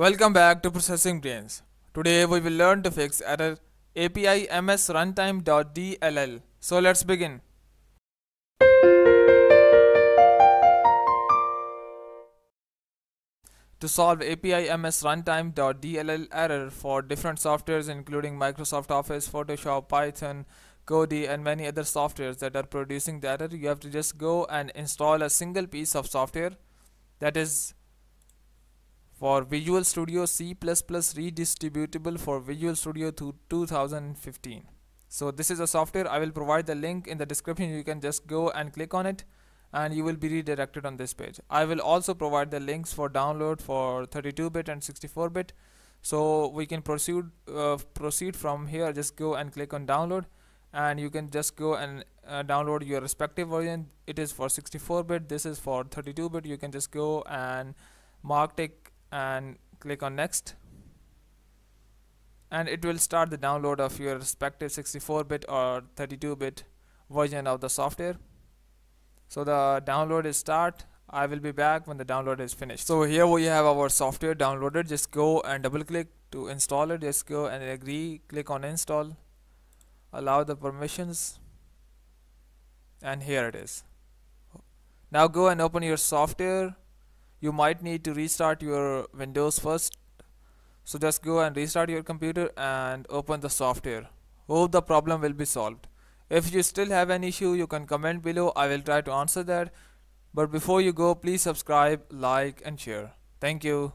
Welcome back to Processing Brains. Today we will learn to fix error api-ms-win-crt-runtime-l1-1-0.dll. So let's begin. To solve api-ms-win-crt-runtime-l1-1-0.dll error for different softwares including Microsoft Office, Photoshop, Python, Kodi and many other softwares that are producing the error, you have to just go and install a single piece of software, that is for Visual Studio C++ redistributable for Visual Studio 2015. So this is a software. I will provide the link in the description. You can just go and click on it and you will be redirected on this page. I will also provide the links for download for 32-bit and 64-bit. So we can proceed from here. Just go and click on download and you can just go and download your respective version. It is for 64-bit, this is for 32-bit. You can just go and mark tick and click on next, and it will start the download of your respective 64-bit or 32-bit version of the software. So the download is start. I will be back when the download is finished. So here we have our software downloaded. Just go and double click to install it. Just go and agree, click on install, allow the permissions, and here it is. Now go and open your software. You might need to restart your Windows first. So just go and restart your computer and open the software. Hope the problem will be solved. If you still have an issue, you can comment below. I will try to answer that. But before you go, please subscribe, like and share. Thank you.